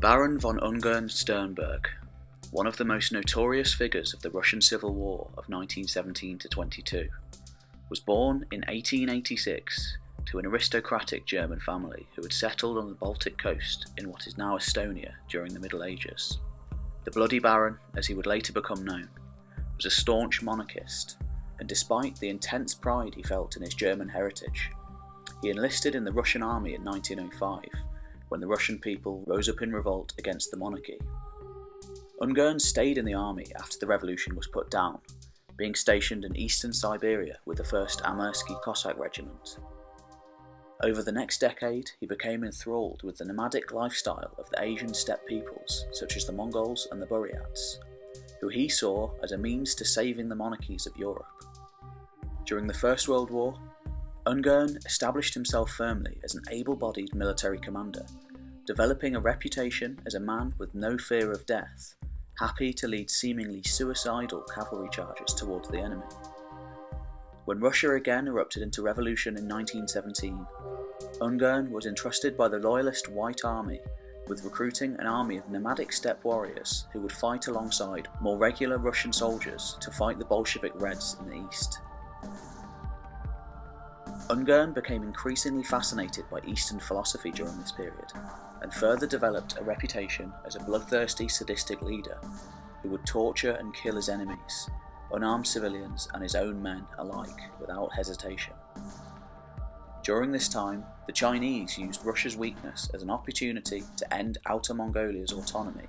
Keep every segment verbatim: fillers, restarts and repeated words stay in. Baron von Ungern Sternberg, one of the most notorious figures of the Russian Civil War of nineteen seventeen to twenty-two, was born in eighteen eighty-six to an aristocratic German family who had settled on the Baltic coast in what is now Estonia during the Middle Ages. The Bloody Baron, as he would later become known, was a staunch monarchist, and despite the intense pride he felt in his German heritage, he enlisted in the Russian army in nineteen oh five when the Russian people rose up in revolt against the monarchy. Ungern stayed in the army after the revolution was put down, being stationed in eastern Siberia with the first Amursky Cossack regiment. Over the next decade, he became enthralled with the nomadic lifestyle of the Asian steppe peoples, such as the Mongols and the Buryats, who he saw as a means to saving the monarchies of Europe. During the First World War, Ungern established himself firmly as an able-bodied military commander, developing a reputation as a man with no fear of death, happy to lead seemingly suicidal cavalry charges towards the enemy. When Russia again erupted into revolution in nineteen seventeen, Ungern was entrusted by the loyalist White Army with recruiting an army of nomadic steppe warriors who would fight alongside more regular Russian soldiers to fight the Bolshevik Reds in the east. Ungern became increasingly fascinated by Eastern philosophy during this period, and further developed a reputation as a bloodthirsty, sadistic leader who would torture and kill his enemies, unarmed civilians and his own men alike, without hesitation. During this time, the Chinese used Russia's weakness as an opportunity to end Outer Mongolia's autonomy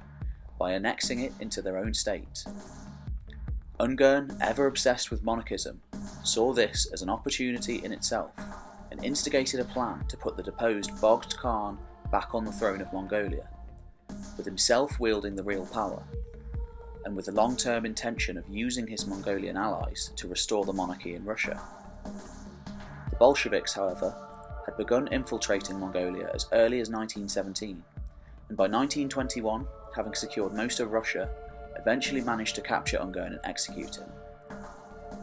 by annexing it into their own state. Ungern, ever obsessed with monarchism, saw this as an opportunity in itself and instigated a plan to put the deposed Bogd Khan back on the throne of Mongolia, with himself wielding the real power, and with the long-term intention of using his Mongolian allies to restore the monarchy in Russia. The Bolsheviks, however, had begun infiltrating Mongolia as early as nineteen seventeen, and by nineteen twenty-one, having secured most of Russia, eventually managed to capture Ungern and execute him.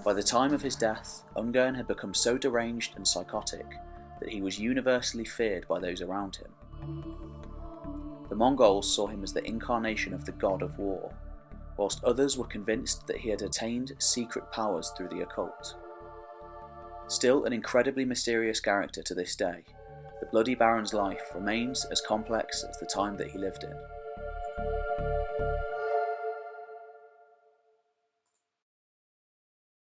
By the time of his death, Ungern had become so deranged and psychotic that he was universally feared by those around him. The Mongols saw him as the incarnation of the god of war, whilst others were convinced that he had attained secret powers through the occult. Still an incredibly mysterious character to this day, the Bloody Baron's life remains as complex as the time that he lived in.